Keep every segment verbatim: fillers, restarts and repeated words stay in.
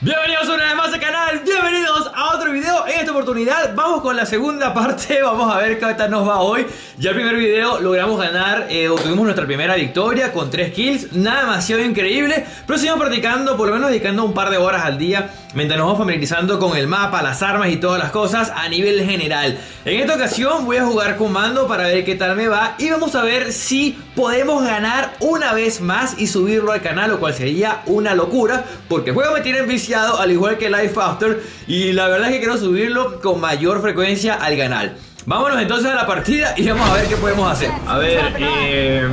Bienvenidos una vez más al canal, bienvenidos a otro video. En esta oportunidad vamos con la segunda parte, vamos a ver qué tal nos va hoy. Ya el primer video logramos ganar, eh, obtuvimos nuestra primera victoria con tres kills, nada demasiado increíble. Pero seguimos practicando, por lo menos dedicando un par de horas al día, mientras nos vamos familiarizando con el mapa, las armas y todas las cosas a nivel general. En esta ocasión voy a jugar con mando para ver qué tal me va. Y vamos a ver si podemos ganar una vez más y subirlo al canal, lo cual sería una locura, porque el juego me tiene viciado al igual que Life After, y la verdad es que quiero subirlo con mayor frecuencia al canal. Vámonos entonces a la partida y vamos a ver qué podemos hacer. A ver, eh,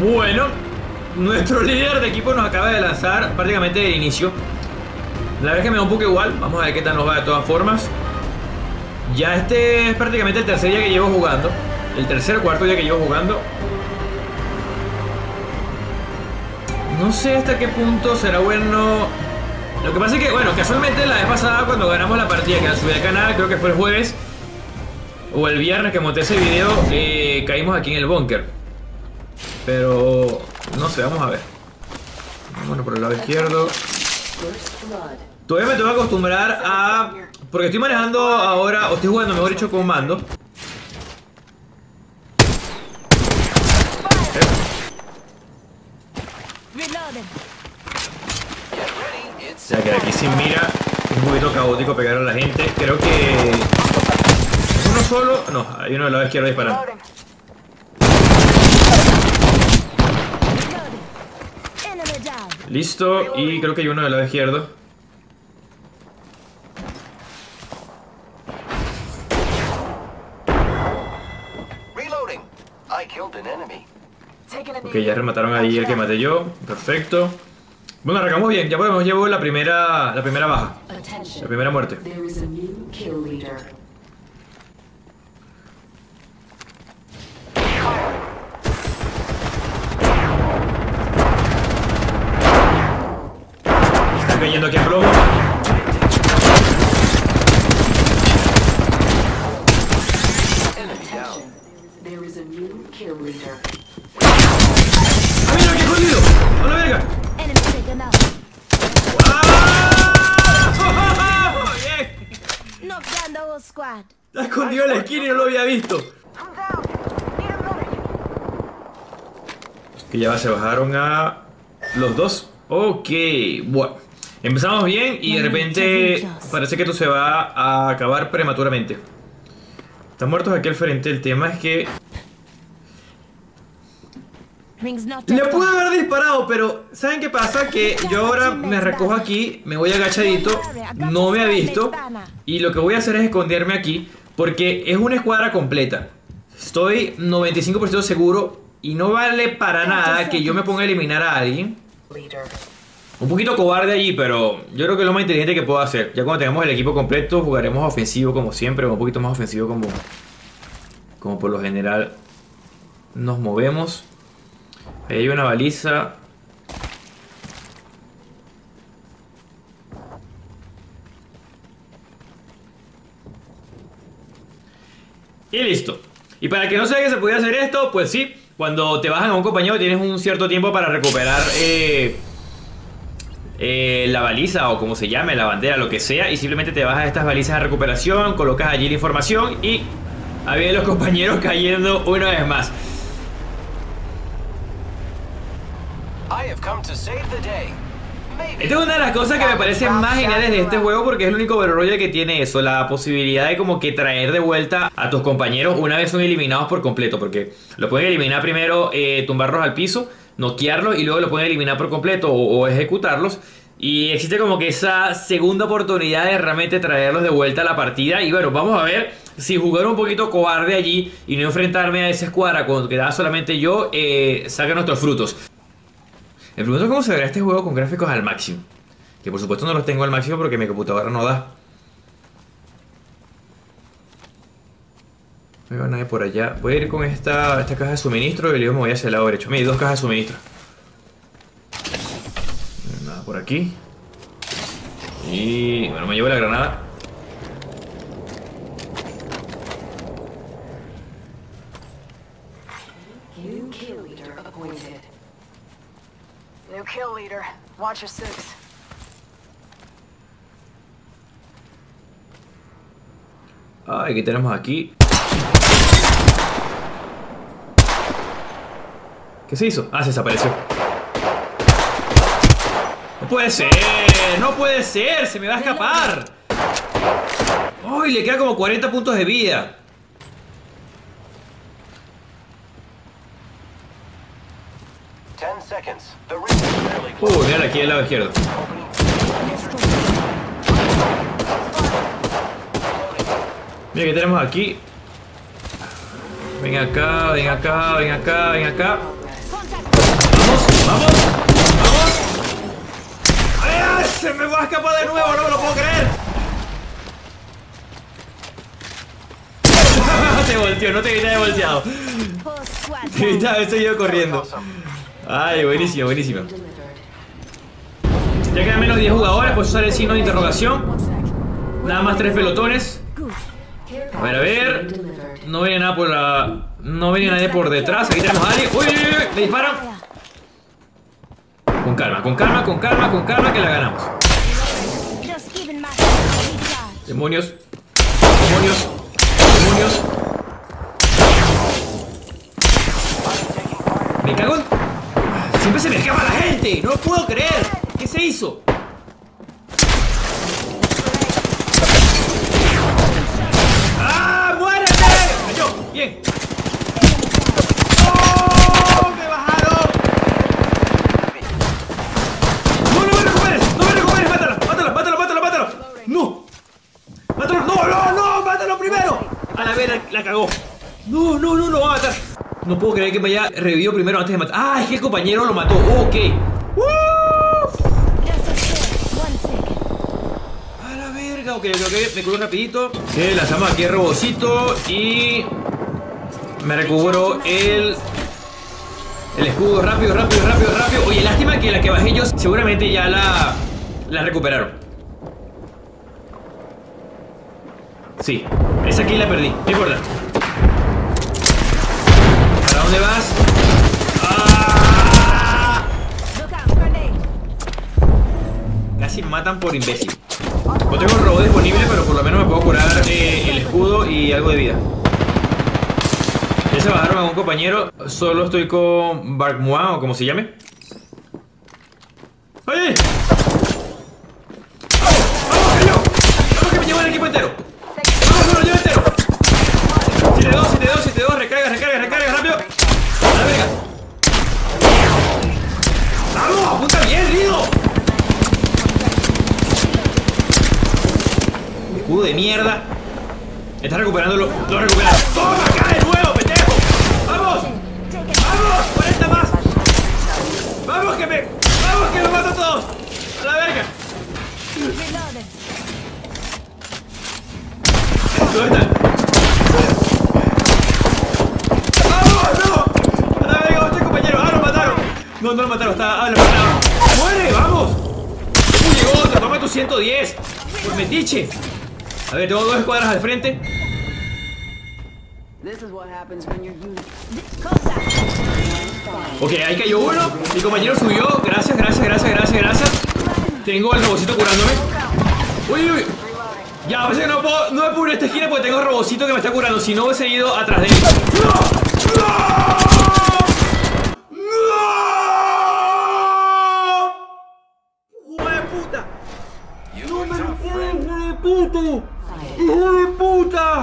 bueno, nuestro líder de equipo nos acaba de lanzar prácticamente de inicio. La verdad es que me da un poco igual, vamos a ver qué tal nos va de todas formas. Ya este es prácticamente el tercer día que llevo jugando, el tercer o cuarto día que llevo jugando. No sé hasta qué punto será bueno. Lo que pasa es que, bueno, casualmente la vez pasada cuando ganamos la partida que la subí al canal, creo que fue el jueves o el viernes que monté ese video, eh, caímos aquí en el búnker. Pero no sé, vamos a ver. Bueno, por el lado izquierdo todavía me tengo que acostumbrar a... porque estoy manejando ahora, o estoy jugando, mejor dicho, con mando. O sea que de aquí sin mira es un poquito caótico pegar a la gente. Creo que ¿es uno solo? No, hay uno del lado izquierdo disparando. Listo, y creo que hay uno del lado izquierdo. Ok, ya remataron ahí el que maté yo. Perfecto. Bueno, arrancamos bien, ya podemos llevar la primera, la primera baja, la primera muerte. Están cayendo aquí a plomo. ¡Ah, mira, qué jodido! ¡A la verga! Está escondido en la esquina y no lo había visto. Que ya se bajaron a los dos. Ok, bueno, empezamos bien y de repente parece que esto se va a acabar prematuramente. Están muertos aquí al frente. El tema es que le pude haber disparado, pero ¿saben qué pasa? Que yo ahora me recojo aquí, me voy agachadito, no me ha visto. Y lo que voy a hacer es esconderme aquí, porque es una escuadra completa. Estoy noventa y cinco por ciento seguro y no vale para nada que yo me ponga a eliminar a alguien. Un poquito cobarde allí, pero yo creo que es lo más inteligente que puedo hacer. Ya cuando tengamos el equipo completo jugaremos ofensivo como siempre, o un poquito más ofensivo como, como por lo general nos movemos. Ahí hay una baliza. Y listo. Y para que no sea que se pudiera hacer esto, pues sí, cuando te bajan a un compañero tienes un cierto tiempo para recuperar eh, eh, la baliza, o como se llame, la bandera, lo que sea. Y simplemente te bajas estas balizas de recuperación, colocas allí la información y había los compañeros cayendo una vez más. Esta es una de las cosas que me parecen más geniales de este juego, porque es el único Battle Royale que tiene eso, la posibilidad de como que traer de vuelta a tus compañeros una vez son eliminados por completo, porque lo pueden eliminar primero, eh, tumbarlos al piso, noquearlos, y luego lo pueden eliminar por completo o, o ejecutarlos. Y existe como que esa segunda oportunidad de realmente traerlos de vuelta a la partida. Y bueno, vamos a ver si jugar un poquito cobarde allí y no enfrentarme a esa escuadra cuando quedaba solamente yo, eh, saca nuestros frutos. Me pregunto cómo se verá este juego con gráficos al máximo, que por supuesto no los tengo al máximo porque mi computadora no da. No veo a nadie por allá. Voy a ir con esta, esta caja de suministro y luego me voy hacia el lado derecho. Mira, hay dos cajas de suministro. Nada por aquí. Y bueno, me llevo la granada. Kill leader, watch your six. Ay, ¿qué tenemos aquí? ¿Qué se hizo? Ah, se desapareció. ¡No puede ser! ¡No puede ser! ¡Se me va a escapar! ¡Uy! Le queda como cuarenta puntos de vida. Uh, mira aquí del lado izquierdo. Mira que tenemos aquí. Ven acá, ven acá, ven acá, ven acá. Vamos, vamos, vamos. ¡Ay, se me va a escapar de nuevo! No me lo puedo creer. Te volteó, no te grites de volteado. Te grites, estoy yo corriendo. Ay, buenísimo, buenísimo. Ya quedan menos diez jugadores, puedes usar el signo de interrogación. Nada más tres pelotones. A ver, a ver. No viene nada por la... No viene nadie por detrás. Aquí tenemos a alguien. ¡Uy, uy, uy! ¡Le disparan! Con calma, con calma, con calma, con calma, que la ganamos. Demonios. Demonios. Demonios. Me cago en... Siempre se me escapa la gente. No lo puedo creer. ¿Qué se hizo? ¡Ah! ¡Muérete! ¡Cayó! ¡Bien! ¡Oh! ¡Me bajaron! ¡No, no me recuperes! ¡No me recuperes! ¡Mátalo! ¡Mátalo! ¡Mátalo! ¡Mátalo! ¡Mátalo! ¡No! ¡Mátalo! ¡No! ¡No! ¡No! ¡Mátalo primero! A la vera la cagó. ¡No! ¡No! ¡No! ¡Lo va a matar! No puedo creer que me haya revivido primero antes de matar. ¡Ah! Es que el compañero lo mató. Ok. ¡A la verga! Ok, ok, ok. Me curo rapidito. Ok, lanzamos aquí el robocito. Y... me recubro el... el escudo. Rápido, rápido, rápido, rápido. Oye, lástima que la que bajé yo seguramente ya la... la recuperaron. Sí. Esa aquí la perdí. No importa. ¿Dónde vas? ¡Ah! Casi matan por imbécil. No tengo robo disponible, pero por lo menos me puedo curar eh, el escudo y algo de vida. Ya se bajaron a un compañero. Solo estoy con Barkmoir o como se llame. ¡Oye! ¡Vamos! ¡Vamos, que yo! ¡Vamos, que me llevo el equipo entero! ¡Vamos, que me lo llevo entero! siete dos, siete dos, siete dos, recarga, recarga, recarga, rápido. ¡Vamos! ¡Apunta bien, Rido! ¡Escudo de mierda! Está recuperándolo. ¡Lo recuperaron! ¡Toma acá de nuevo, pendejo! ¡Vamos! ¡Vamos! ¡cuarenta más! ¡Vamos que me... ¡Vamos que me mato a todos! ¡A la verga! ¿Dónde están? No, no lo mataron, está... Ah, lo mataron. ¡Muere, vamos! ¡Uy, llegó otro! ¡Toma tu ciento diez! ¡Por metiche! A ver, tengo dos escuadras al frente. Ok, ahí cayó uno. Mi compañero subió. Gracias, gracias, gracias, gracias, gracias. Tengo el robocito curándome. ¡Uy, uy! Ya, a veces no puedo... No me puedo ir a esta esquina porque tengo el robocito que me está curando. Si no, hubiese ido atrás de él. ¡No! ¡No! ¡Hijo de puta!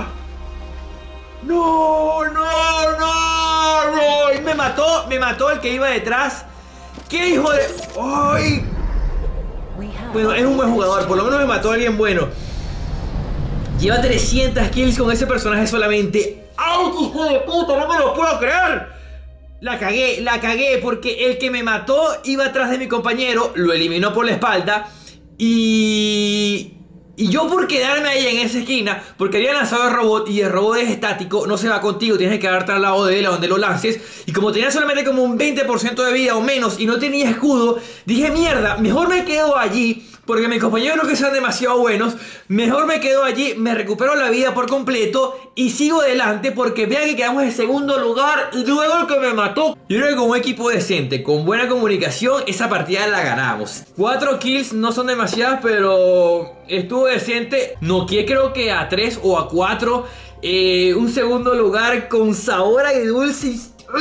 ¡No, no, no, no! Me mató, me mató el que iba detrás. ¡Qué hijo de...! ¡Ay! Bueno, es un buen jugador, por lo menos me mató a alguien bueno. Lleva trescientas kills con ese personaje solamente. ¡Ay, hijo de puta! ¡No me lo puedo creer! La cagué, la cagué, porque el que me mató iba atrás de mi compañero, lo eliminó por la espalda y... Y yo por quedarme ahí en esa esquina, porque había lanzado el robot y el robot es estático, no se va contigo, tienes que quedarte al lado de él a donde lo lances. Y como tenía solamente como un veinte por ciento de vida o menos y no tenía escudo, dije mierda, mejor me quedo allí porque mis compañeros no que sean demasiado buenos. Mejor me quedo allí, me recupero la vida por completo y sigo adelante, porque vean que quedamos en segundo lugar y luego el que me mató. Yo creo que con un equipo decente, con buena comunicación, esa partida la ganamos. Cuatro kills no son demasiadas, pero estuvo decente. Noqueé creo que a tres o a cuatro. Eh, un segundo lugar con sabor agridulce.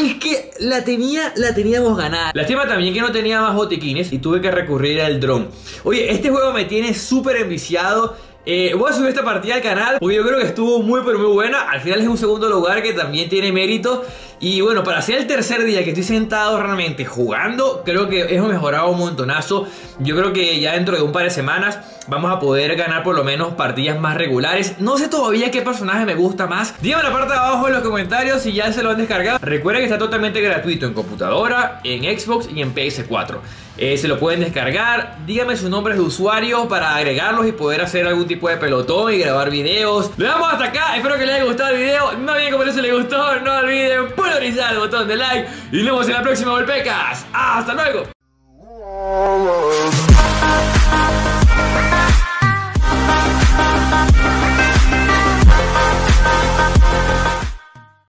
Es que la tenía, la teníamos ganada. Lástima también que no tenía más botiquines y tuve que recurrir al dron. Oye, este juego me tiene súper enviciado. Eh, voy a subir esta partida al canal porque yo creo que estuvo muy pero muy buena. Al final es un segundo lugar que también tiene mérito. Y bueno, para ser el tercer día que estoy sentado realmente jugando, creo que hemos mejorado un montonazo. Yo creo que ya dentro de un par de semanas vamos a poder ganar por lo menos partidas más regulares. No sé todavía qué personaje me gusta más. Díganme en la parte de abajo en los comentarios si ya se lo han descargado. Recuerden que está totalmente gratuito en computadora, en Xbox y en P S cuatro. Eh, se lo pueden descargar. Díganme sus nombres de usuario para agregarlos y poder hacer algún tipo de pelotón y grabar videos. Lo dejamos hasta acá. Espero que les haya gustado el video. No olviden comentar si les gustó. No olviden pulverizar el botón de like. Y nos vemos en la próxima Golpecas. ¡Hasta luego!